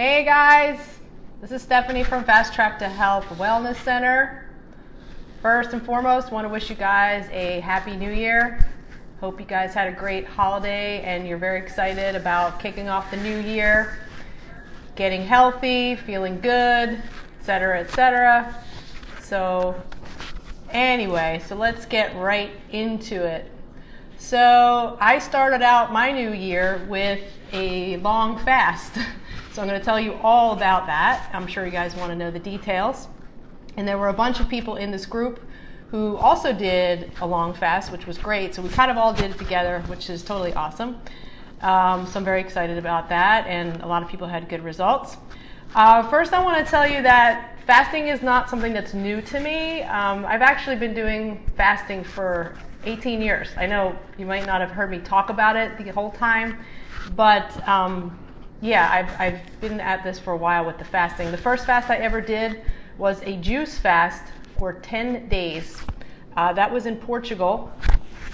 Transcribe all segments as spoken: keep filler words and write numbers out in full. Hey guys, this is Stephanie from Fast Track to Health Wellness Center. First and foremost, want to wish you guys a happy new year. Hope you guys had a great holiday and you're very excited about kicking off the new year, getting healthy, feeling good, et cetera, et cetera. So anyway, so let's get right into it. So I started out my new year with a long fast. So I'm going to tell you all about that. I'm sure you guys want to know the details. And there were a bunch of people in this group who also did a long fast, which was great. So we kind of all did it together, which is totally awesome. Um, so I'm very excited about that, and a lot of people had good results. Uh, first, I want to tell you that fasting is not something that's new to me. Um, I've actually been doing fasting for eighteen years. I know you might not have heard me talk about it the whole time, but um, yeah, I've, I've been at this for a while with the fasting. The first fast I ever did was a juice fast for ten days. Uh, that was in Portugal.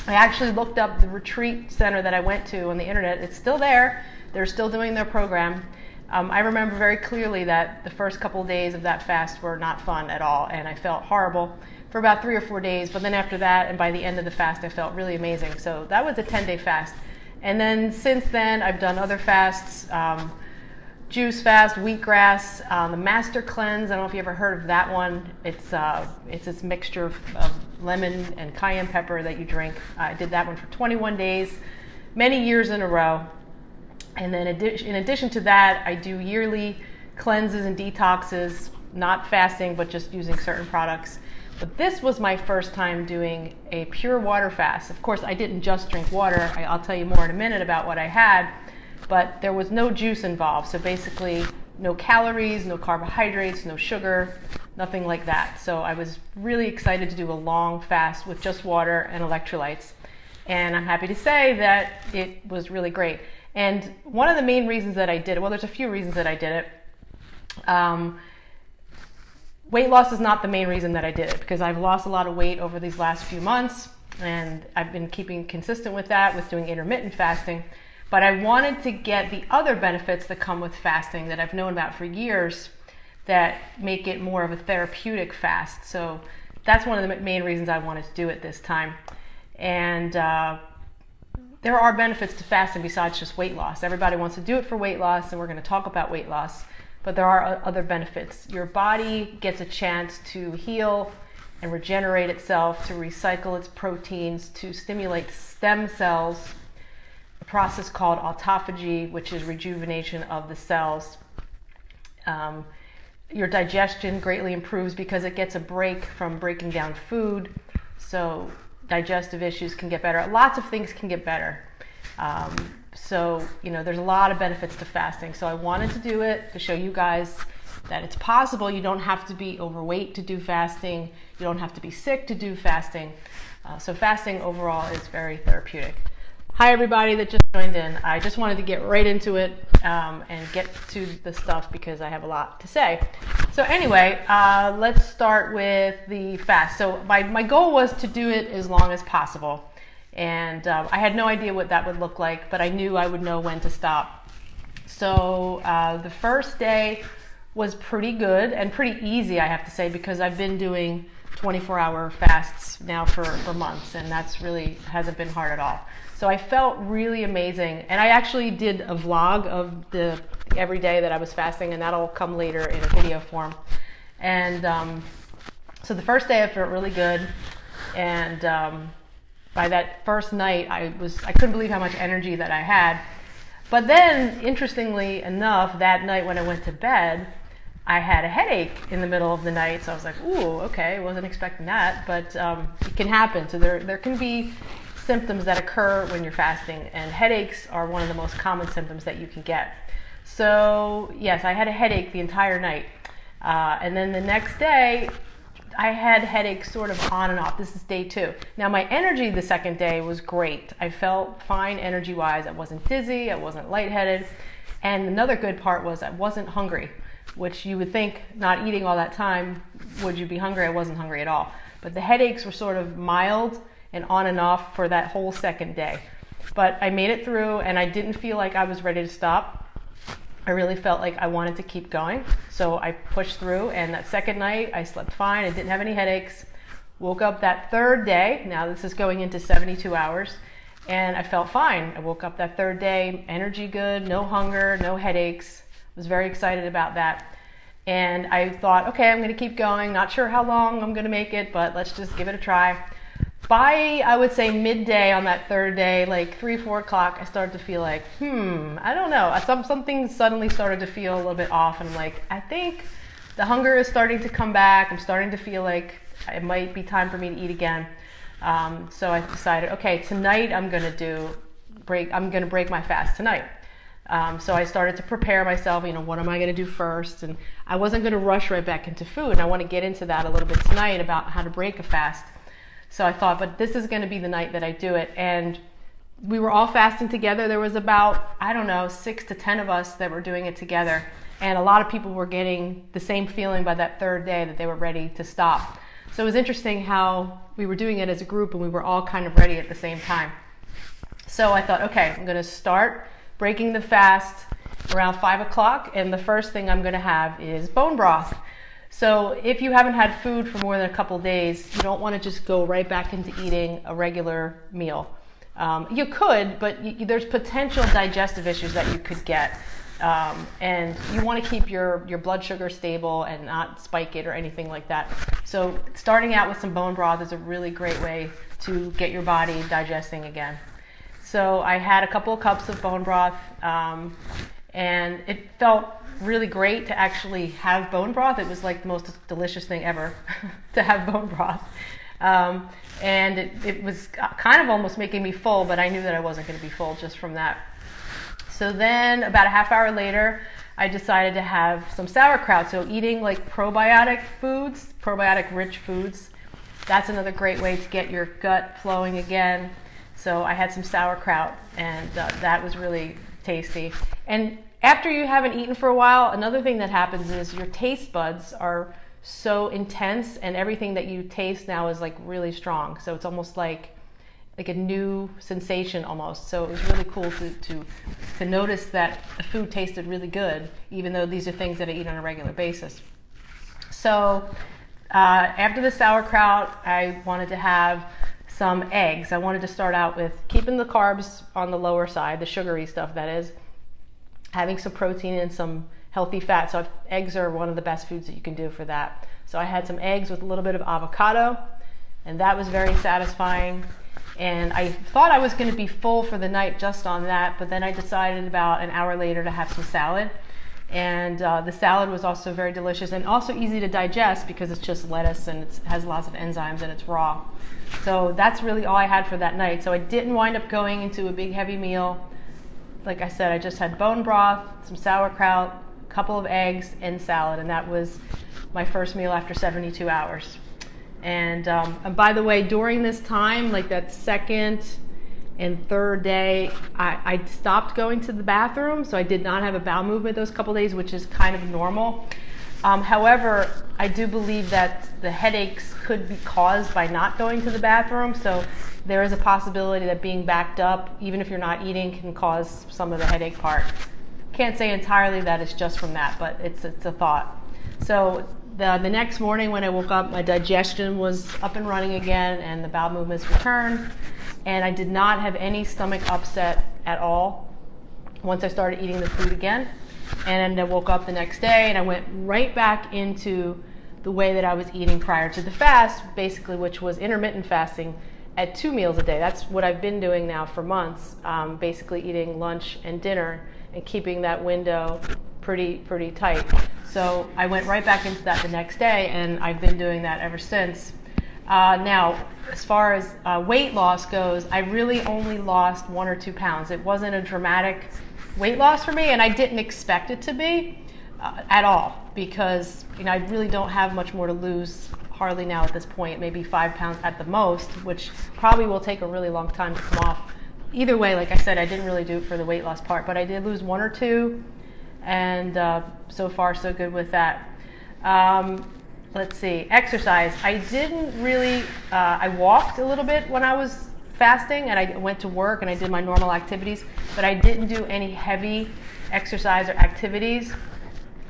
I actually looked up the retreat center that I went to on the internet. It's still there. They're still doing their program. Um, I remember very clearly that the first couple of days of that fast were not fun at all, and I felt horrible for about three or four days. But then after that, and by the end of the fast, I felt really amazing. So that was a ten-day fast. And then since then, I've done other fasts, um, juice fast, wheatgrass, um, the Master Cleanse. I don't know if you ever heard of that one. It's uh, it's this mixture of, of lemon and cayenne pepper that you drink. Uh, I did that one for twenty-one days, many years in a row. And then in addition to that, I do yearly cleanses and detoxes, not fasting, but just using certain products. But this was my first time doing a pure water fast. Of course, I didn't just drink water. I'll tell you more in a minute about what I had, but there was no juice involved. So basically, no calories, no carbohydrates, no sugar, nothing like that. So I was really excited to do a long fast with just water and electrolytes. And I'm happy to say that it was really great. And one of the main reasons that I did it, well, there's a few reasons that I did it. Um, Weight loss is not the main reason that I did it, because I've lost a lot of weight over these last few months, and I've been keeping consistent with that, with doing intermittent fasting. But I wanted to get the other benefits that come with fasting that I've known about for years that make it more of a therapeutic fast. So that's one of the main reasons I wanted to do it this time. And uh, there are benefits to fasting besides just weight loss. Everybody wants to do it for weight loss, and we're going to talk about weight loss. But there are other benefits. Your body gets a chance to heal and regenerate itself, to recycle its proteins, to stimulate stem cells, a process called autophagy, which is rejuvenation of the cells. Um, your digestion greatly improves because it gets a break from breaking down food, so digestive issues can get better. Lots of things can get better. Um, So, you know, there's a lot of benefits to fasting. So I wanted to do it to show you guys that it's possible. You don't have to be overweight to do fasting. You don't have to be sick to do fasting. Uh, so fasting overall is very therapeutic. Hi, everybody that just joined in. I just wanted to get right into it um, and get to the stuff because I have a lot to say. So anyway, uh, let's start with the fast. So my, my goal was to do it as long as possible. And uh, I had no idea what that would look like, but I knew I would know when to stop. So uh, the first day was pretty good and pretty easy, I have to say, because I've been doing twenty-four hour fasts now for, for months, and that's really hasn't been hard at all. So I felt really amazing. And I actually did a vlog of the every day that I was fasting, and that'll come later in a video form. And um, so the first day I felt really good, and um, by that first night, I was I couldn't believe how much energy that I had. But then, interestingly enough, that night when I went to bed, I had a headache in the middle of the night. So I was like, ooh, okay, wasn't expecting that, but um, it can happen. So there, there can be symptoms that occur when you're fasting, and headaches are one of the most common symptoms that you can get. So yes, I had a headache the entire night. Uh, and then the next day, I had headaches sort of on and off. This is day two. Now my energy the second day was great. I felt fine energy-wise. I wasn't dizzy. I wasn't lightheaded. And another good part was I wasn't hungry, which you would think not eating all that time, would you be hungry? I wasn't hungry at all. But the headaches were sort of mild and on and off for that whole second day. But I made it through, and I didn't feel like I was ready to stop. I really felt like I wanted to keep going, so I pushed through, and that second night I slept fine. I didn't have any headaches. Woke up that third day, now this is going into seventy-two hours, and I felt fine. I woke up that third day, energy good, no hunger, no headaches. I was very excited about that. And I thought, okay, I'm gonna keep going. Not sure how long I'm gonna make it, but let's just give it a try. By, I would say midday on that third day, like three, four o'clock, I started to feel like, hmm, I don't know. Some, something suddenly started to feel a little bit off, and I'm like, I think the hunger is starting to come back. I'm starting to feel like it might be time for me to eat again. Um, so I decided, okay, tonight I'm gonna do break, I'm gonna break my fast tonight. Um, so I started to prepare myself, you know, what am I going to do first? And I wasn't going to rush right back into food. And I want to get into that a little bit tonight about how to break a fast. So I thought, but this is going to be the night that I do it. And we were all fasting together. There was about, I don't know, six to ten of us that were doing it together. And a lot of people were getting the same feeling by that third day that they were ready to stop. So it was interesting how we were doing it as a group and we were all kind of ready at the same time. So I thought, okay, I'm going to start breaking the fast around five o'clock, and the first thing I'm going to have is bone broth. So if you haven't had food for more than a couple days, you don't want to just go right back into eating a regular meal. Um, you could, but you, there's potential digestive issues that you could get. Um, and you want to keep your, your blood sugar stable and not spike it or anything like that. So starting out with some bone broth is a really great way to get your body digesting again. So I had a couple of cups of bone broth, um, and it felt really great to actually have bone broth. It was like the most delicious thing ever to have bone broth. Um, and it, it was kind of almost making me full, but I knew that I wasn't going to be full just from that. So then about a half hour later, I decided to have some sauerkraut. So eating like probiotic foods, probiotic rich foods, that's another great way to get your gut flowing again. So I had some sauerkraut, and uh, that was really tasty. And after you haven't eaten for a while, another thing that happens is your taste buds are so intense, and everything that you taste now is like really strong. So it's almost like like a new sensation almost. So it was really cool to, to, to notice that the food tasted really good, even though these are things that I eat on a regular basis. So uh, after the sauerkraut, I wanted to have some eggs. I wanted to start out with keeping the carbs on the lower side, the sugary stuff that is, having some protein and some healthy fat. So I've, eggs are one of the best foods that you can do for that. So I had some eggs with a little bit of avocado, and that was very satisfying. And I thought I was going to be full for the night just on that, but then I decided about an hour later to have some salad. And uh, the salad was also very delicious and also easy to digest because it's just lettuce and it has lots of enzymes and it's raw. So that's really all I had for that night. So I didn't wind up going into a big heavy meal. Like I said, I just had bone broth, some sauerkraut, a couple of eggs, and salad. And that was my first meal after seventy-two hours. And, um, and by the way, during this time, like that second and third day, I, I stopped going to the bathroom, so I did not have a bowel movement those couple days, which is kind of normal. Um, however, I do believe that the headaches could be caused by not going to the bathroom, so there is a possibility that being backed up, even if you're not eating, can cause some of the headache part. Can't say entirely that it's just from that, but it's, it's a thought. So the, the next morning when I woke up, my digestion was up and running again, and the bowel movements returned. And I did not have any stomach upset at all once I started eating the food again. And I woke up the next day and I went right back into the way that I was eating prior to the fast, basically, which was intermittent fasting at two meals a day. That's what I've been doing now for months, um, basically eating lunch and dinner and keeping that window pretty, pretty tight. So I went right back into that the next day, and I've been doing that ever since. Uh, now, as far as uh, weight loss goes, I really only lost one or two pounds. It wasn't a dramatic weight loss for me, and I didn't expect it to be uh, at all, because you know I really don't have much more to lose hardly now at this point, maybe five pounds at the most, which probably will take a really long time to come off. Either way, like I said, I didn't really do it for the weight loss part, but I did lose one or two, and uh, so far so good with that. Um, Let's see, exercise. I didn't really, uh, I walked a little bit when I was fasting, and I went to work and I did my normal activities, but I didn't do any heavy exercise or activities.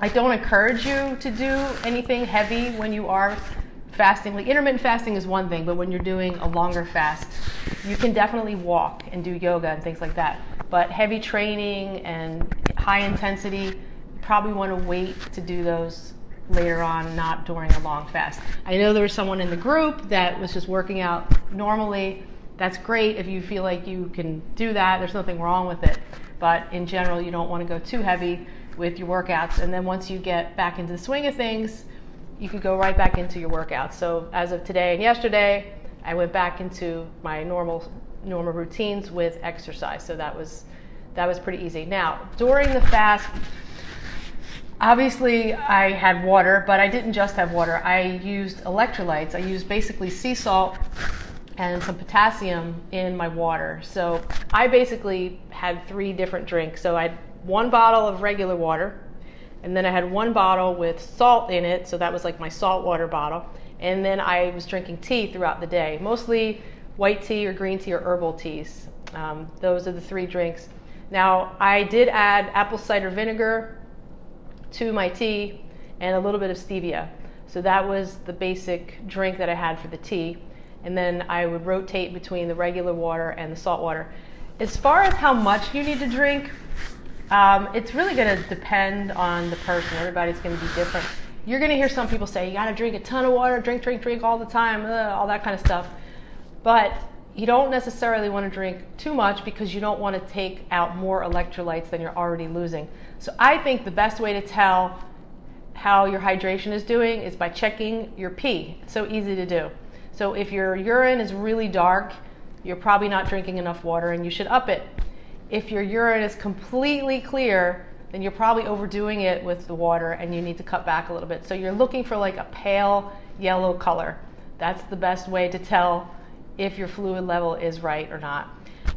I don't encourage you to do anything heavy when you are fasting. Like intermittent fasting is one thing, but when you're doing a longer fast, you can definitely walk and do yoga and things like that. But heavy training and high intensity, probably want to wait to do those later on, not during a long fast. I know there was someone in the group that was just working out normally. That's great if you feel like you can do that. There's nothing wrong with it. But in general, you don't want to go too heavy with your workouts. And then once you get back into the swing of things, you could go right back into your workouts. So as of today and yesterday, I went back into my normal normal routines with exercise. So that was that was pretty easy. Now, during the fast, obviously I had water, but I didn't just have water. I used electrolytes. I used basically sea salt and some potassium in my water. So I basically had three different drinks. So I had one bottle of regular water, and then I had one bottle with salt in it. So that was like my salt water bottle. And then I was drinking tea throughout the day, mostly white tea or green tea or herbal teas. Um, those are the three drinks. Now, I did add apple cider vinegar to my tea and a little bit of stevia. So that was the basic drink that I had for the tea. And then I would rotate between the regular water and the salt water. As far as how much you need to drink, um, it's really going to depend on the person. Everybody's going to be different. You're going to hear some people say, you got to drink a ton of water, drink, drink, drink all the time, ugh, all that kind of stuff. But you don't necessarily want to drink too much because you don't want to take out more electrolytes than you're already losing. So I think the best way to tell how your hydration is doing is by checking your pee. It's so easy to do. So if your urine is really dark, you're probably not drinking enough water and you should up it. If your urine is completely clear, then you're probably overdoing it with the water and you need to cut back a little bit. So you're looking for like a pale yellow color. That's the best way to tell if your fluid level is right or not.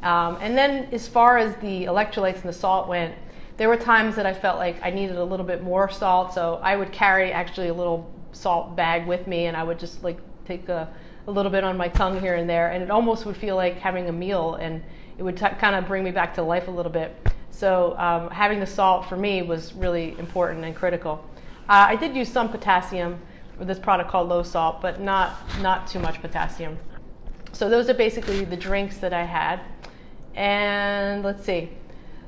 Um, and then as far as the electrolytes and the salt went, there were times that I felt like I needed a little bit more salt. So I would carry actually a little salt bag with me and I would just like take a, a little bit on my tongue here and there. And it almost would feel like having a meal and it would kind of bring me back to life a little bit. So um, having the salt for me was really important and critical. Uh, I did use some potassium with this product called Low Salt, but not, not too much potassium. So those are basically the drinks that I had. And let's see.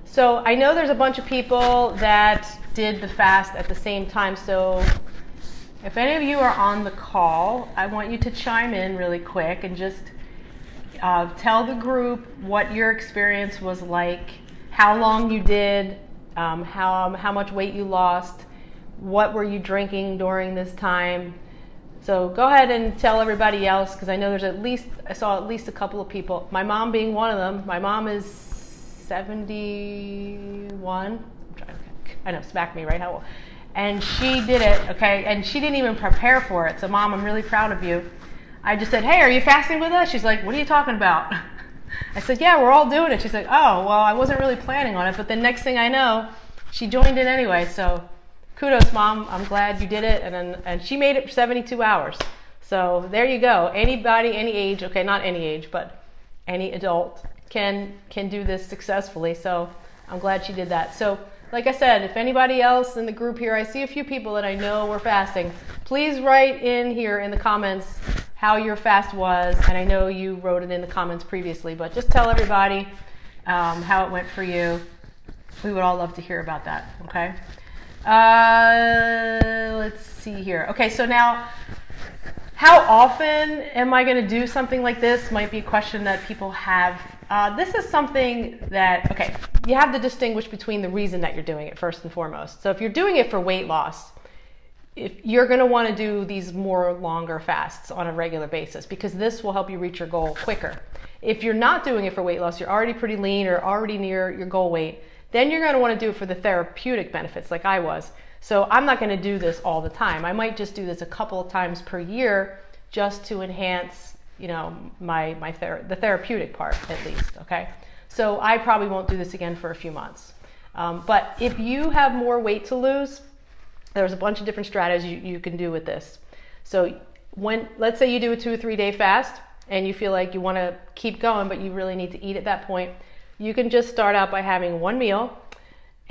So I know there's a bunch of people that did the fast at the same time. So if any of you are on the call, I want you to chime in really quick and just uh, tell the group what your experience was like, how long you did, um, how, um, how much weight you lost, what were you drinking during this time. So go ahead and tell everybody else, because I know there's at least, I saw at least a couple of people, my mom being one of them. My mom is seventy-one, I'm trying to, I know, smack me, right? How old? And she did it, okay, and she didn't even prepare for it. So Mom, I'm really proud of you. I just said, hey, are you fasting with us? She's like, what are you talking about? I said, yeah, we're all doing it. She's like, oh, well, I wasn't really planning on it, but the next thing I know, she joined it anyway, so. Kudos, Mom. I'm glad you did it. And then, and she made it for seventy-two hours. So there you go. Anybody, any age, okay, not any age, but any adult can can do this successfully. So I'm glad she did that. So like I said, if anybody else in the group here, I see a few people that I know were fasting, please write in here in the comments how your fast was. And I know you wrote it in the comments previously, but just tell everybody um, how it went for you. We would all love to hear about that, okay? Uh, let's see here. Okay, so now, how often am I going to do something like this? Might be a question that people have. Uh, this is something that, okay, you have to distinguish between the reason that you're doing it first and foremost. So if you're doing it for weight loss, if you're going to want to do these more longer fasts on a regular basis, because this will help you reach your goal quicker. If you're not doing it for weight loss, you're already pretty lean or already near your goal weight, then you're going to want to do it for the therapeutic benefits like I was. So I'm not going to do this all the time. I might just do this a couple of times per year just to enhance, you know, my, my ther the therapeutic part at least, okay? So I probably won't do this again for a few months. Um, but if you have more weight to lose, there's a bunch of different strategies you, you can do with this. So when, let's say you do a two or three day fast and you feel like you want to keep going, but you really need to eat at that point, you can just start out by having one meal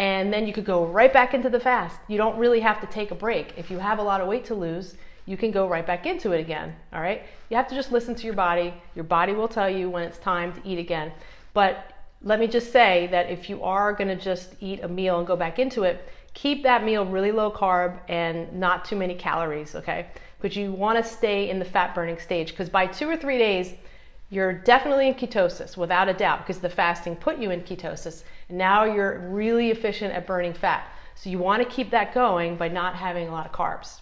and then you could go right back into the fast. You don't really have to take a break. If you have a lot of weight to lose, you can go right back into it again, all right? You have to just listen to your body. Your body will tell you when it's time to eat again. But let me just say that if you are gonna just eat a meal and go back into it, keep that meal really low carb and not too many calories, okay? But you wanna stay in the fat burning stage, because by two or three days, you're definitely in ketosis, without a doubt, because the fasting put you in ketosis. Now you're really efficient at burning fat. So you want to keep that going by not having a lot of carbs.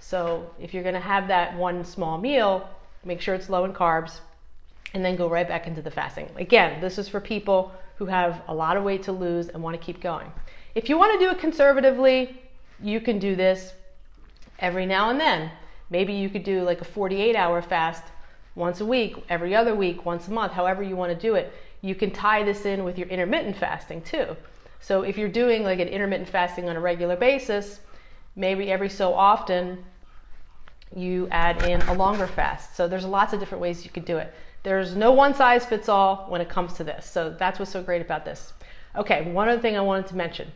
So if you're going to have that one small meal, make sure it's low in carbs, and then go right back into the fasting. Again, this is for people who have a lot of weight to lose and want to keep going. If you want to do it conservatively, you can do this every now and then. Maybe you could do like a forty-eight hour fast, once a week, every other week, once a month, however you want to do it. You can tie this in with your intermittent fasting too. So if you're doing like an intermittent fasting on a regular basis, maybe every so often you add in a longer fast. So there's lots of different ways you could do it. There's no one size fits all when it comes to this. So that's what's so great about this. Okay, one other thing I wanted to mention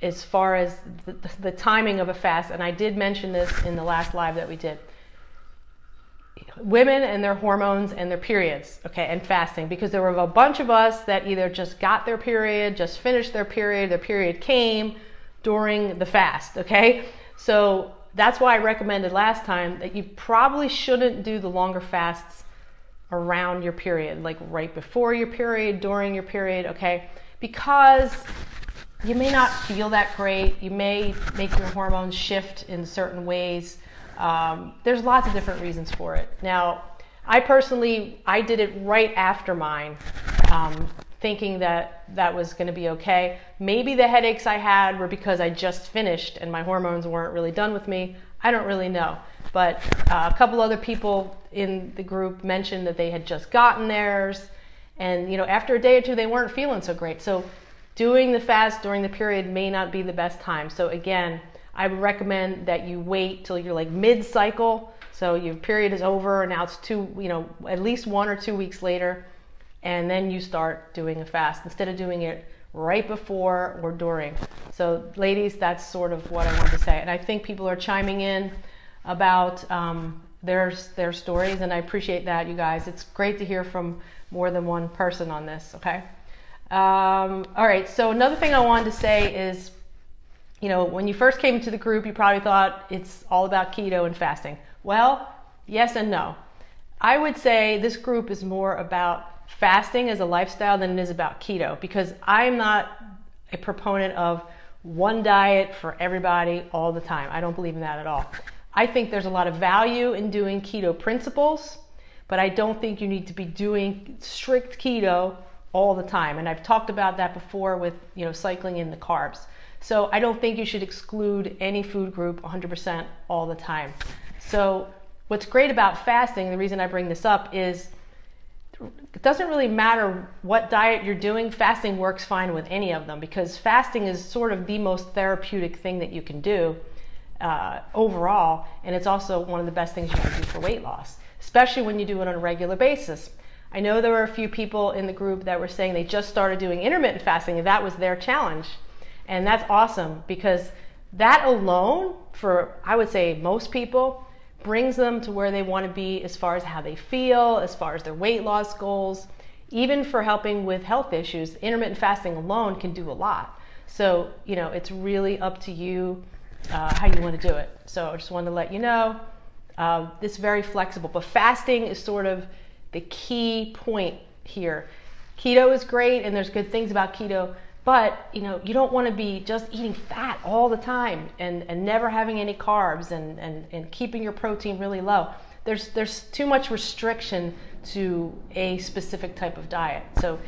as far as the, the timing of a fast, and I did mention this in the last live that we did. Women and their hormones and their periods, okay, and fasting, because there were a bunch of us that either just got their period, just finished their period, their period came during the fast, okay? So that's why I recommended last time that you probably shouldn't do the longer fasts around your period, like right before your period, during your period, okay? Because you may not feel that great, you may make your hormones shift in certain ways. Um, there's lots of different reasons for it. Now, I personally, I did it right after mine, um, thinking that that was going to be okay. Maybe the headaches I had were because I just finished and my hormones weren't really done with me. I don't really know. But uh, a couple other people in the group mentioned that they had just gotten theirs. And, you know, after a day or two, they weren't feeling so great. So doing the fast during the period may not be the best time. So again, I would recommend that you wait till you're like mid-cycle, so your period is over and now it's two, you know, at least one or two weeks later, and then you start doing a fast instead of doing it right before or during. So, ladies, that's sort of what I wanted to say, and I think people are chiming in about um, their their stories, and I appreciate that, you guys. It's great to hear from more than one person on this. Okay, um, all right. So another thing I wanted to say is, you know, when you first came into the group, you probably thought it's all about keto and fasting. Well, yes and no. I would say this group is more about fasting as a lifestyle than it is about keto, because I'm not a proponent of one diet for everybody all the time. I don't believe in that at all. I think there's a lot of value in doing keto principles, but I don't think you need to be doing strict keto all the time. And I've talked about that before with, you know, cycling in the carbs. So I don't think you should exclude any food group one hundred percent all the time. So what's great about fasting, the reason I bring this up is it doesn't really matter what diet you're doing, fasting works fine with any of them, because fasting is sort of the most therapeutic thing that you can do uh, overall, and it's also one of the best things you can do for weight loss, especially when you do it on a regular basis. I know there were a few people in the group that were saying they just started doing intermittent fasting and that was their challenge. And that's awesome, because that alone, for I would say most people, brings them to where they want to be as far as how they feel, as far as their weight loss goals, even for helping with health issues. Intermittent fasting alone can do a lot. So, you know, it's really up to you uh, how you want to do it. So I just wanted to let you know, uh, it's very flexible, but fasting is sort of the key point here. Keto is great and there's good things about keto, but, you know, you don't want to be just eating fat all the time and, and never having any carbs and, and, and keeping your protein really low. There's, there's too much restriction to a specific type of diet. So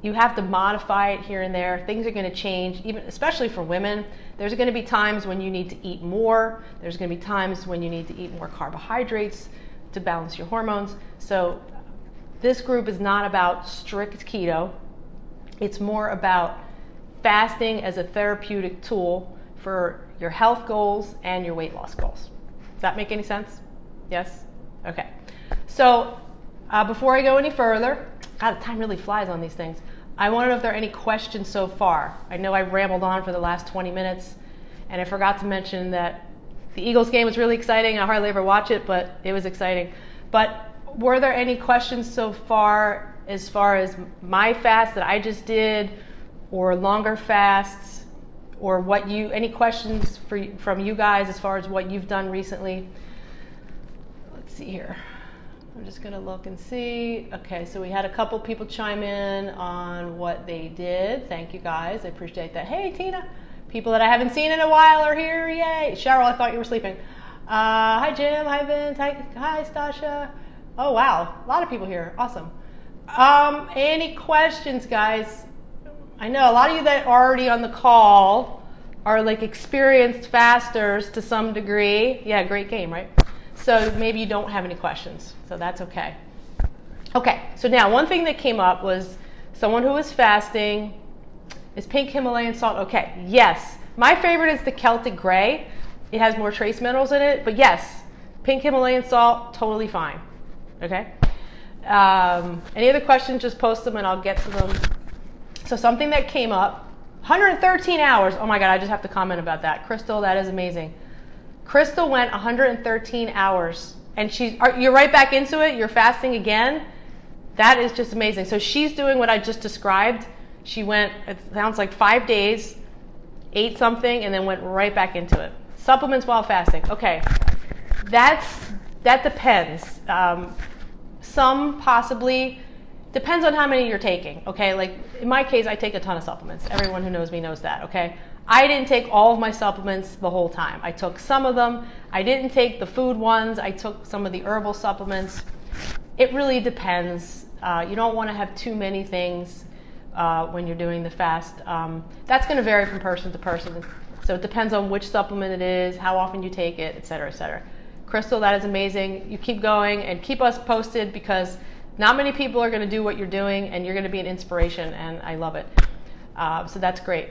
you have to modify it here and there. Things are going to change, even especially for women. There's going to be times when you need to eat more. There's going to be times when you need to eat more carbohydrates to balance your hormones. So this group is not about strict keto. It's more about fasting as a therapeutic tool for your health goals and your weight loss goals. Does that make any sense? Yes? Okay. So uh, before I go any further, God, the time really flies on these things. I want to know if there are any questions so far. I know I rambled on for the last twenty minutes, and I forgot to mention that the Eagles game was really exciting. I hardly ever watch it, but it was exciting. But were there any questions so far as far as my fast that I just did, or longer fasts, or what you, any questions for, from you guys as far as what you've done recently? Let's see here. I'm just gonna look and see. Okay, so we had a couple people chime in on what they did. Thank you guys, I appreciate that. Hey Tina, people that I haven't seen in a while are here, yay. Cheryl, I thought you were sleeping. Uh, hi Jim, hi Vince, hi, hi Stasha. Oh wow, a lot of people here, awesome. Um, any questions guys? I know a lot of you that are already on the call are like experienced fasters to some degree. Yeah, great game, right? So maybe you don't have any questions, so that's okay. Okay, so now one thing that came up was someone who was fasting. Is pink Himalayan salt okay? Yes. My favorite is the Celtic Gray. It has more trace minerals in it, but yes, pink Himalayan salt, totally fine, okay? Um, any other questions, just post them and I'll get to them. So something that came up, one hundred thirteen hours. Oh my God, I just have to comment about that. Crystal, that is amazing. Crystal went one hundred thirteen hours and she's, are, you're right back into it, you're fasting again. That is just amazing. So she's doing what I just described. She went, it sounds like five days, ate something and then went right back into it. Supplements while fasting, okay. That's, that depends. Um, some possibly, depends on how many you're taking, okay? Like in my case, I take a ton of supplements. Everyone who knows me knows that, okay? I didn't take all of my supplements the whole time. I took some of them. I didn't take the food ones. I took some of the herbal supplements. It really depends. Uh, you don't want to have too many things uh, when you're doing the fast. Um, that's going to vary from person to person. So it depends on which supplement it is, how often you take it, et cetera, et cetera. Crystal, that is amazing. You keep going and keep us posted because not many people are going to do what you're doing and you're going to be an inspiration and I love it. Uh, so that's great.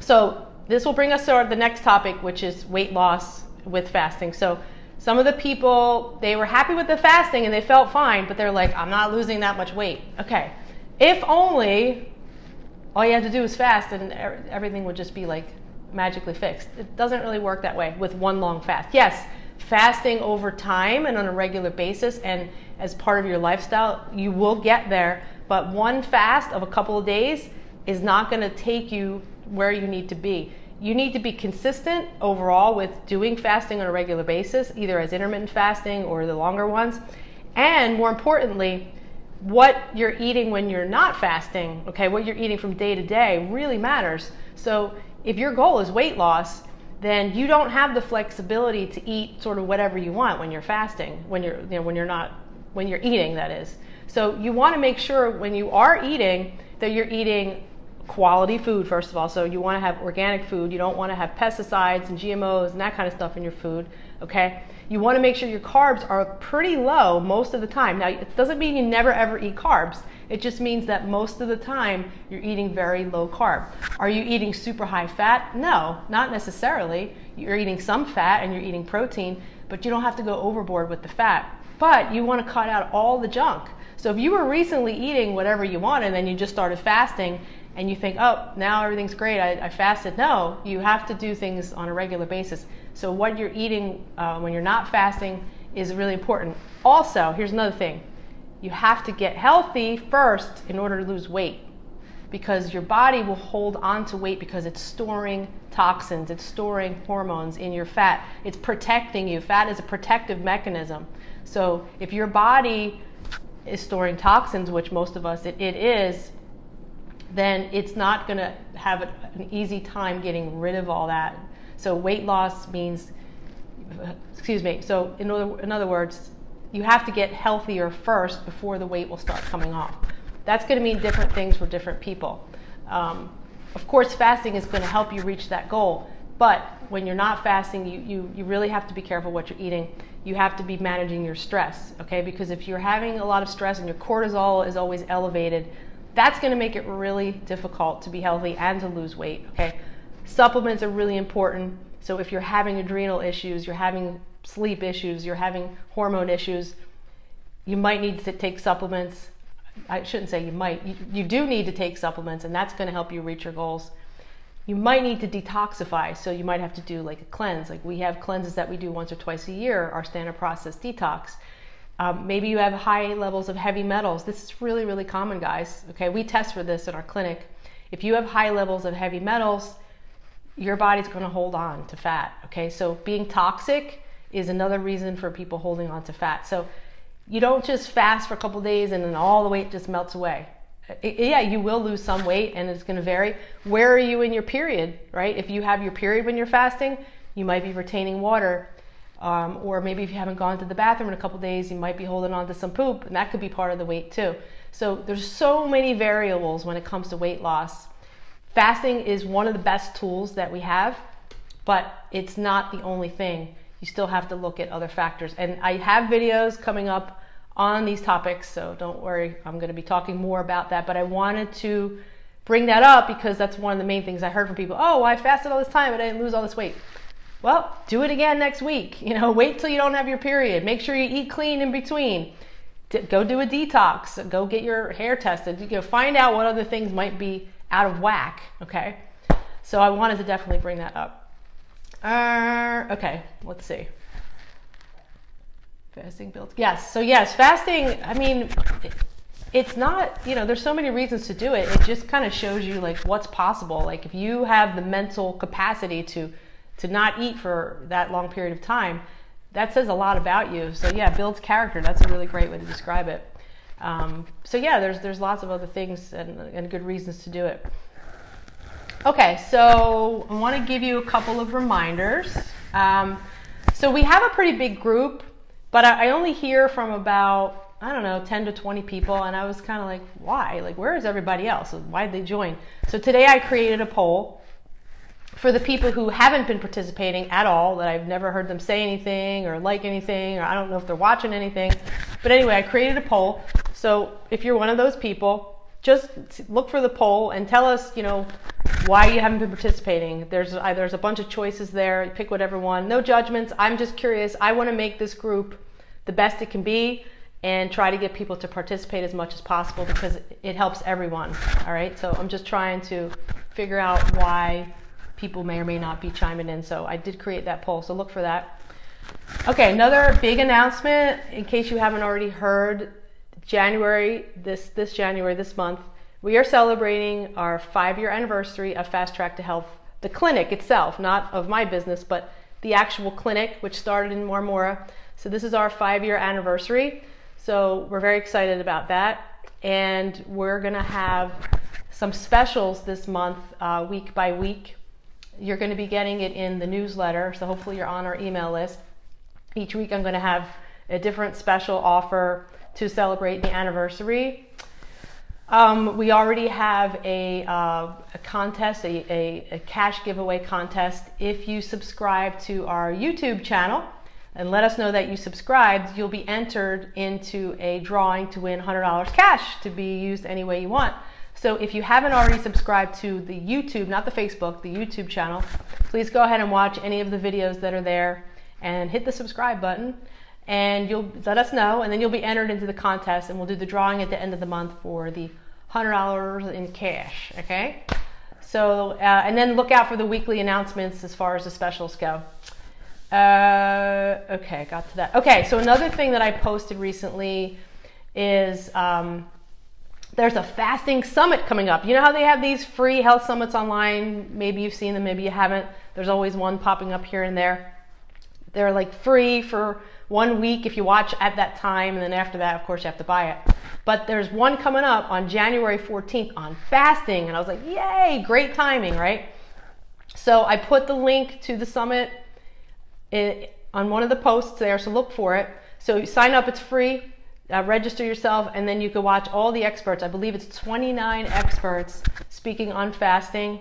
So this will bring us to our, the next topic, which is weight loss with fasting. So some of the people, they were happy with the fasting and they felt fine, but they're like, I'm not losing that much weight. Okay, if only all you had to do was fast and everything would just be like magically fixed. It doesn't really work that way with one long fast. Yes, fasting over time and on a regular basis and as part of your lifestyle, you will get there, but one fast of a couple of days is not gonna take you where you need to be. You need to be consistent overall with doing fasting on a regular basis, either as intermittent fasting or the longer ones. And more importantly, what you're eating when you're not fasting, okay, what you're eating from day to day really matters. So if your goal is weight loss, then you don't have the flexibility to eat sort of whatever you want when you're fasting, when you're, you know, when you're not, when you're eating, that is. So you wanna make sure when you are eating that you're eating quality food, first of all. So you want to have organic food. You don't want to have pesticides and G M Os and that kind of stuff in your food, okay? You want to make sure your carbs are pretty low most of the time. Now, it doesn't mean you never ever eat carbs. It just means that most of the time you're eating very low carb. Are you eating super high fat? No, not necessarily. You're eating some fat and you're eating protein, but you don't have to go overboard with the fat. But you want to cut out all the junk. So if you were recently eating whatever you want and then you just started fasting, and you think, oh, now everything's great, I, I fasted. No, you have to do things on a regular basis. So what you're eating uh, when you're not fasting is really important. Also, here's another thing. You have to get healthy first in order to lose weight because your body will hold on to weight because it's storing toxins, it's storing hormones in your fat. It's protecting you. Fat is a protective mechanism. So if your body is storing toxins, which most of us, it, it is, then it's not gonna have an easy time getting rid of all that. So weight loss means, excuse me, so in other, in other words, you have to get healthier first before the weight will start coming off. That's gonna mean different things for different people. Um, of course, fasting is gonna help you reach that goal, but when you're not fasting, you, you, you really have to be careful what you're eating. You have to be managing your stress, okay? Because if you're having a lot of stress and your cortisol is always elevated, that's gonna make it really difficult to be healthy and to lose weight, okay? Supplements are really important. So if you're having adrenal issues, you're having sleep issues, you're having hormone issues, you might need to take supplements. I shouldn't say you might, you, you do need to take supplements, and that's going to help you reach your goals. You might need to detoxify, so you might have to do like a cleanse. Like we have cleanses that we do once or twice a year, our Standard Process detox. Um, maybe you have high levels of heavy metals. This is really, really common, guys. Okay, we test for this in our clinic. If you have high levels of heavy metals, your body's going to hold on to fat. Okay, so being toxic is another reason for people holding on to fat. So you don't just fast for a couple days and then all the weight just melts away. Yeah, you will lose some weight, and it's going to vary. Where are you in your period, right? If you have your period when you're fasting, you might be retaining water. Um, or maybe if you haven't gone to the bathroom in a couple days, you might be holding on to some poop, and that could be part of the weight too. So there's so many variables when it comes to weight loss. Fasting is one of the best tools that we have, but it's not the only thing. You still have to look at other factors. And I have videos coming up on these topics, so don't worry, I'm going to be talking more about that, but I wanted to bring that up because that's one of the main things I heard from people. Oh, I fasted all this time and I didn't lose all this weight. Well, do it again next week. You know, wait till you don't have your period. Make sure you eat clean in between. Go do a detox. Go get your hair tested. You know, find out what other things might be out of whack, okay? So I wanted to definitely bring that up. Uh, okay, let's see. Fasting builds. Yes. So yes, fasting, I mean, it's not, you know, there's so many reasons to do it. It just kind of shows you like what's possible. Like if you have the mental capacity to, to not eat for that long period of time, that says a lot about you. So yeah, builds character. That's a really great way to describe it. Um, so yeah, there's, there's lots of other things and, and good reasons to do it. Okay. So I want to give you a couple of reminders. Um, so we have a pretty big group. But I only hear from about, I don't know, ten to twenty people. And I was kind of like, why? Like, where is everybody else? Why did they join? So today I created a poll for the people who haven't been participating at all, that I've never heard them say anything or like anything, or I don't know if they're watching anything. But anyway, I created a poll. So if you're one of those people, just look for the poll and tell us, you know, why you haven't been participating. There's uh, there's a bunch of choices there. You pick whatever one. No judgments. I'm just curious. I want to make this group the best it can be and try to get people to participate as much as possible because it helps everyone. All right. So I'm just trying to figure out why people may or may not be chiming in. So I did create that poll. So look for that. Okay. Another big announcement, in case you haven't already heard, January, this, this January, this month, we are celebrating our five-year anniversary of Fast Track to Health, the clinic itself, not of my business, but the actual clinic, which started in Marmora. So this is our five-year anniversary. So we're very excited about that. And we're going to have some specials this month, uh, week by week. You're going to be getting it in the newsletter. So hopefully you're on our email list. Each week I'm going to have a different special offer to celebrate the anniversary. Um, we already have a, uh, a contest, a, a, a cash giveaway contest. If you subscribe to our YouTube channel and let us know that you subscribed, you'll be entered into a drawing to win one hundred dollars cash to be used any way you want. So if you haven't already subscribed to the YouTube, not the Facebook, the YouTube channel, please go ahead and watch any of the videos that are there and hit the subscribe button. And you'll let us know, and then you'll be entered into the contest, and we'll do the drawing at the end of the month for the one hundred dollars in cash, okay? So, uh, and then look out for the weekly announcements as far as the specials go. Uh, okay, got to that. Okay, so another thing that I posted recently is um, there's a fasting summit coming up. You know how they have these free health summits online? Maybe you've seen them, maybe you haven't. There's always one popping up here and there. They're like free for one week if you watch at that time, and then after that, of course, you have to buy it. But there's one coming up on January fourteenth on fasting, and I was like, yay, great timing, right? So I put the link to the summit in, on one of the posts there, so look for it. So you sign up, it's free, uh, register yourself, and then you can watch all the experts. I believe it's twenty-nine experts speaking on fasting.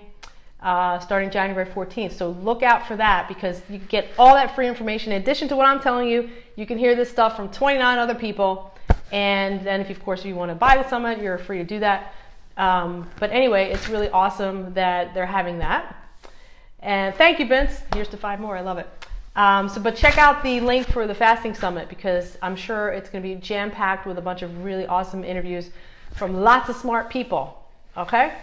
Uh, starting January fourteenth. So look out for that, because you get all that free information. In addition to what I'm telling you, you can hear this stuff from twenty-nine other people. And then if, of course, if you want to buy the summit, you're free to do that. Um, but anyway, it's really awesome that they're having that. And thank you, Vince. Here's to five more. I love it. Um, so, but check out the link for the fasting summit, because I'm sure it's going to be jam-packed with a bunch of really awesome interviews. from lots of smart people, okay?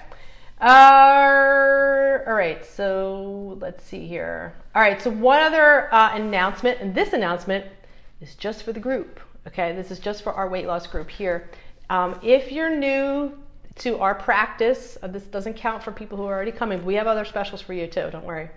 Uh, all right, so let's see here. All right, so one other uh, announcement, and this announcement is just for the group, okay? This is just for our weight loss group here. Um, if you're new to our practice, uh, this doesn't count for people who are already coming. We have other specials for you too, don't worry.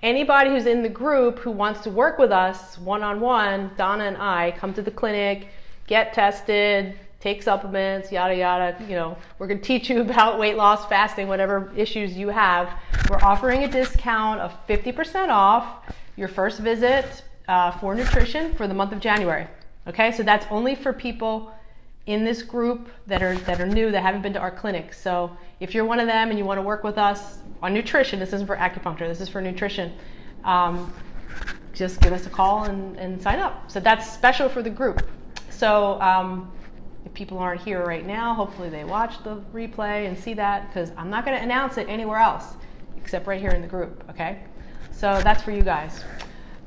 Anybody who's in the group who wants to work with us one-on-one, Donna and I come to the clinic, get tested, take supplements, yada, yada, you know, we're going to teach you about weight loss, fasting, whatever issues you have. We're offering a discount of fifty percent off your first visit uh, for nutrition for the month of January. Okay, so that's only for people in this group that are, that are new, that haven't been to our clinic. So if you're one of them and you want to work with us on nutrition, this isn't for acupuncture, this is for nutrition, um, just give us a call and, and sign up. So that's special for the group. So, um, if people aren't here right now, hopefully they watch the replay and see that, because I'm not going to announce it anywhere else except right here in the group, okay? So that's for you guys.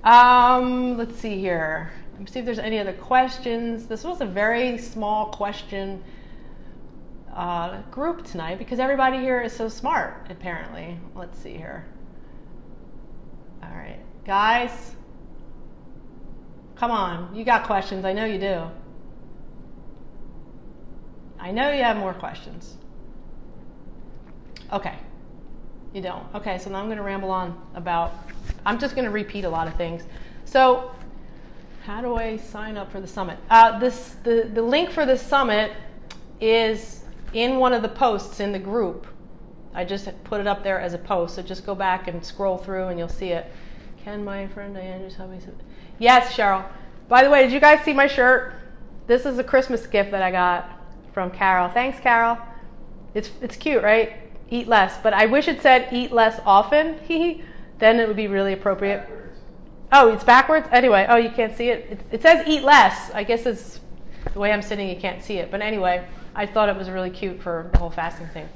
Um, let's see here. Let me see if there's any other questions. This was a very small question uh, group tonight because everybody here is so smart, apparently. Let's see here. All right, guys, come on. You got questions. I know you do. I know you have more questions. Okay, you don't. Okay, so now I'm gonna ramble on about, I'm just gonna repeat a lot of things. So how do I sign up for the summit? Uh, this the, the link for the summit is in one of the posts in the group. I just put it up there as a post, so just go back and scroll through and you'll see it. Can my friend Diane just help me? Yes, Cheryl. By the way, did you guys see my shirt? This is a Christmas gift that I got from Carol. Thanks, Carol. It's it's cute, right? Eat less, but I wish it said eat less often. Hee Then it would be really appropriate. Backwards. Oh, it's backwards? Anyway, oh, you can't see it. it. It says eat less. I guess it's the way I'm sitting, you can't see it. But anyway, I thought it was really cute for the whole fasting thing.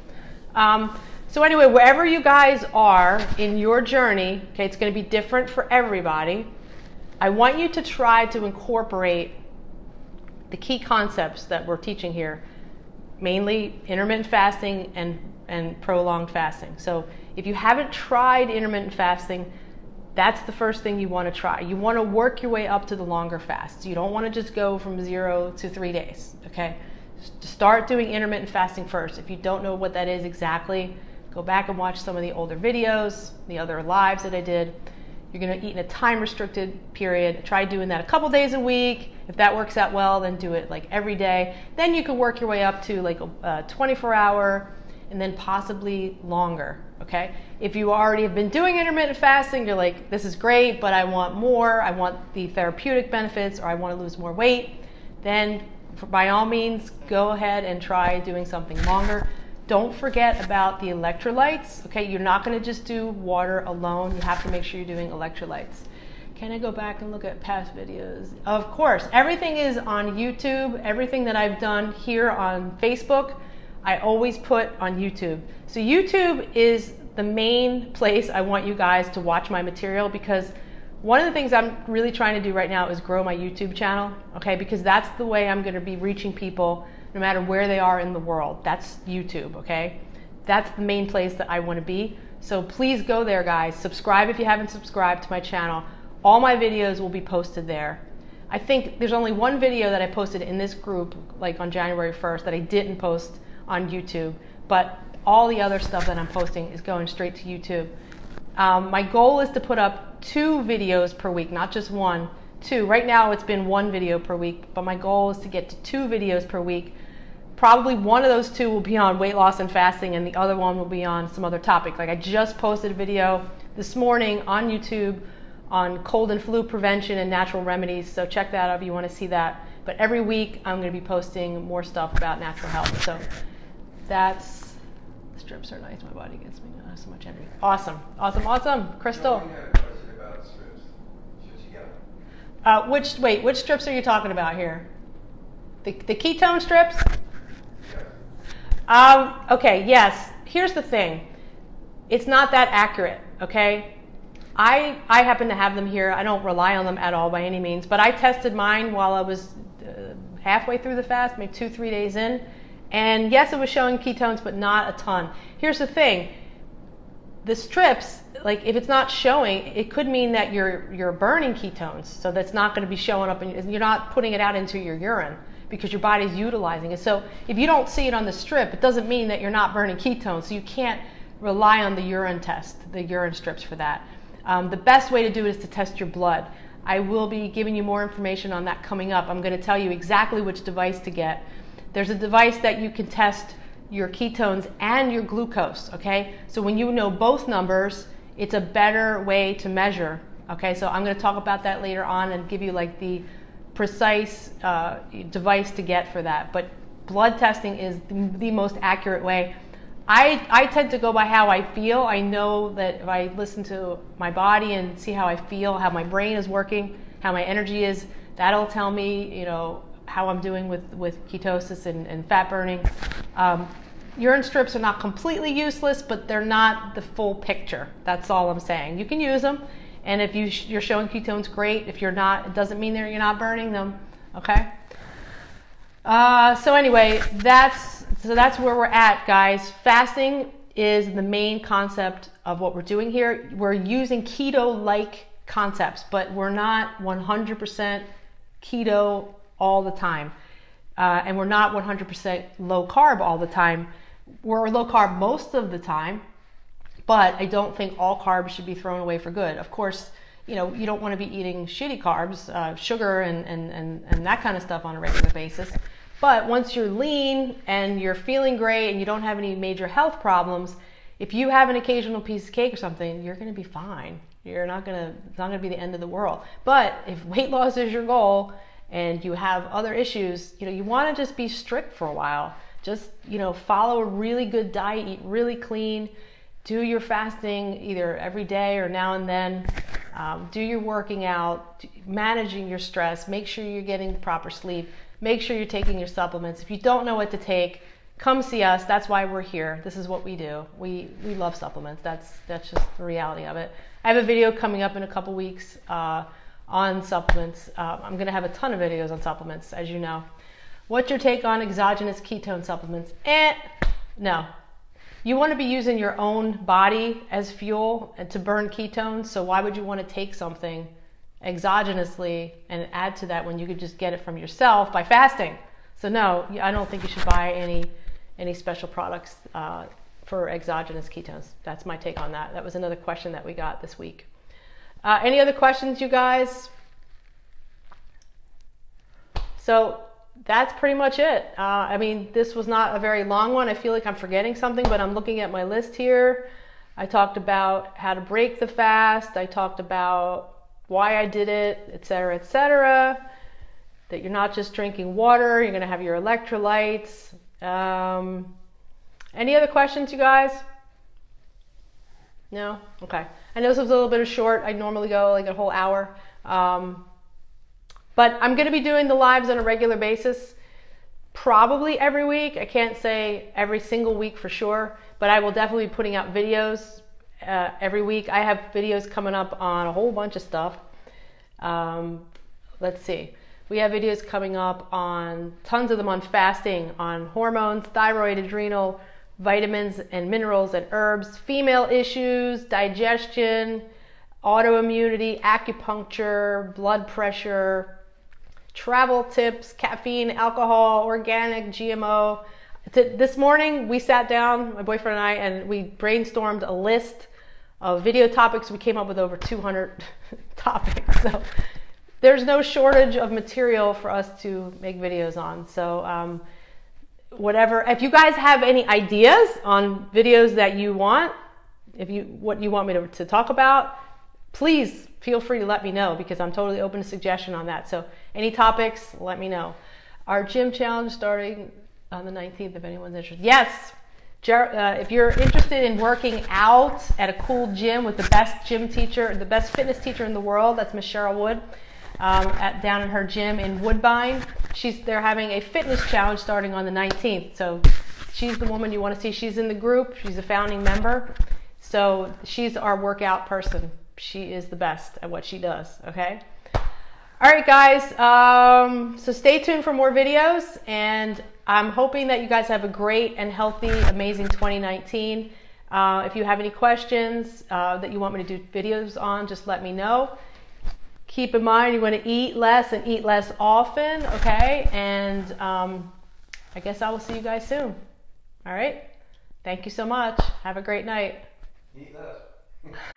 Um, so anyway, wherever you guys are in your journey, okay, it's gonna be different for everybody. I want you to try to incorporate the key concepts that we're teaching here, mainly intermittent fasting and, and prolonged fasting. So if you haven't tried intermittent fasting, that's the first thing you want to try. You want to work your way up to the longer fasts. You don't want to just go from zero to three days, okay? Start doing intermittent fasting first. If you don't know what that is exactly, go back and watch some of the older videos, the other lives that I did. You're going to eat in a time-restricted period. Try doing that a couple days a week. If that works out well, then do it like every day. Then you can work your way up to like a twenty-four hour and then possibly longer, okay? If you already have been doing intermittent fasting, you're like, this is great, but I want more. I want the therapeutic benefits, or I want to lose more weight. Then by all means, go ahead and try doing something longer. Don't forget about the electrolytes, okay? You're not gonna just do water alone. You have to make sure you're doing electrolytes. Can I go back and look at past videos? Of course, everything is on YouTube. Everything that I've done here on Facebook, I always put on YouTube. So YouTube is the main place I want you guys to watch my material, because one of the things I'm really trying to do right now is grow my YouTube channel, okay? Because that's the way I'm gonna be reaching people no matter where they are in the world. That's YouTube, okay? That's the main place that I want to be. So please go there, guys. Subscribe if you haven't subscribed to my channel. All my videos will be posted there. I think there's only one video that I posted in this group, like on January first, that I didn't post on YouTube, but all the other stuff that I'm posting is going straight to YouTube. Um, my goal is to put up two videos per week, not just one, two. Right now it's been one video per week, but my goal is to get to two videos per week. Probably one of those two will be on weight loss and fasting, and the other one will be on some other topic. Like I just posted a video this morning on YouTube on cold and flu prevention and natural remedies, so check that out if you want to see that. But every week I'm going to be posting more stuff about natural health. So that's, the strips are nice, my body gets me not so much energy. Awesome, awesome, awesome. Crystal. You know, I got a question about strips. Should you get them? Uh, which, wait, which strips are you talking about here? The, the ketone strips? Um, okay, yes, here's the thing. It's not that accurate, okay? I, I happen to have them here. I don't rely on them at all by any means, but I tested mine while I was uh, halfway through the fast, maybe two, three days in, And yes, it was showing ketones, but not a ton. Here's the thing. The strips, like if it's not showing, it could mean that you're, you're burning ketones. So that's not going to be showing up and you're not putting it out into your urine because your body's utilizing it. So if you don't see it on the strip, it doesn't mean that you're not burning ketones. So you can't rely on the urine test, the urine strips for that. Um, the best way to do it is to test your blood. I will be giving you more information on that coming up. I'm going to tell you exactly which device to get. There's a device that you can test your ketones and your glucose, okay? So when you know both numbers, it's a better way to measure, okay? So I'm going to talk about that later on and give you like the precise uh, device to get for that. But blood testing is the most accurate way. I, I tend to go by how I feel. I know that if I listen to my body and see how I feel, how my brain is working, how my energy is, that'll tell me, you know, how I'm doing with, with ketosis and, and fat burning. Um, urine strips are not completely useless, but they're not the full picture. That's all I'm saying. You can use them, and if you sh you're showing ketones, great. If you're not, it doesn't mean that you're not burning them, okay? Uh, so anyway, that's... So that's where we're at, guys. Fasting is the main concept of what we're doing here. We're using keto-like concepts, but we're not one hundred percent keto all the time. Uh, and we're not one hundred percent low carb all the time. We're low carb most of the time, but I don't think all carbs should be thrown away for good. Of course, you know, you don't want to be eating shitty carbs, uh, sugar and, and, and, and that kind of stuff on a regular basis. But once you're lean and you're feeling great and you don't have any major health problems, if you have an occasional piece of cake or something, you're going to be fine. You're not going to, it's not going to be the end of the world. But if weight loss is your goal and you have other issues, you know, you want to just be strict for a while. Just, you know, follow a really good diet, eat really clean, do your fasting either every day or now and then. Um, do your working out, managing your stress, make sure you're getting proper sleep. Make sure you're taking your supplements. If you don't know what to take, come see us. That's why we're here. This is what we do. We we love supplements. That's that's just the reality of it. I have a video coming up in a couple weeks uh, on supplements. Uh, I'm going to have a ton of videos on supplements, as you know. What's your take on exogenous ketone supplements? Eh, no. You want to be using your own body as fuel to burn ketones, so why would you want to take something exogenously and add to that when you could just get it from yourself by fasting? So no, I don't think you should buy any any special products uh, for exogenous ketones. That's my take on that. That was another question that we got this week. Uh, any other questions, you guys? So that's pretty much it. Uh, I mean, this was not a very long one. I feel like I'm forgetting something, but I'm looking at my list here. I talked about how to break the fast. I talked about why I did it, et cetera, et cetera. That you're not just drinking water, you're going to have your electrolytes. Um, any other questions, you guys? No? Okay. I know this was a little bit of short. I normally go like a whole hour. Um, but I'm going to be doing the lives on a regular basis, probably every week. I can't say every single week for sure, but I will definitely be putting out videos Uh, every week. I have videos coming up on a whole bunch of stuff. Um, let's see. We have videos coming up on tons of them on fasting, on hormones, thyroid, adrenal, vitamins and minerals and herbs, female issues, digestion, autoimmunity, acupuncture, blood pressure, travel tips, caffeine, alcohol, organic, G M O. This morning we sat down, my boyfriend and I, and we brainstormed a list of video topics. We came up with over two hundred topics, so there's no shortage of material for us to make videos on. So um, whatever, if you guys have any ideas on videos that you want, if you what you want me to, to talk about, please feel free to let me know, because I'm totally open to suggestion on that. So any topics, let me know. Our gym challenge starting on the nineteenth, if anyone's interested. Yes, uh, if you're interested in working out at a cool gym with the best gym teacher, the best fitness teacher in the world, that's Miss Cheryl Wood, um, at, down in her gym in Woodbine. She's, they're having a fitness challenge starting on the nineteenth, so she's the woman you want to see. She's in the group, she's a founding member, so she's our workout person. She is the best at what she does, okay? All right, guys, um, so stay tuned for more videos, and I'm hoping that you guys have a great and healthy, amazing twenty nineteen. Uh, if you have any questions uh, that you want me to do videos on, just let me know. Keep in mind, you want to eat less and eat less often, okay? And um, I guess I will see you guys soon. All right? Thank you so much. Have a great night. Eat less.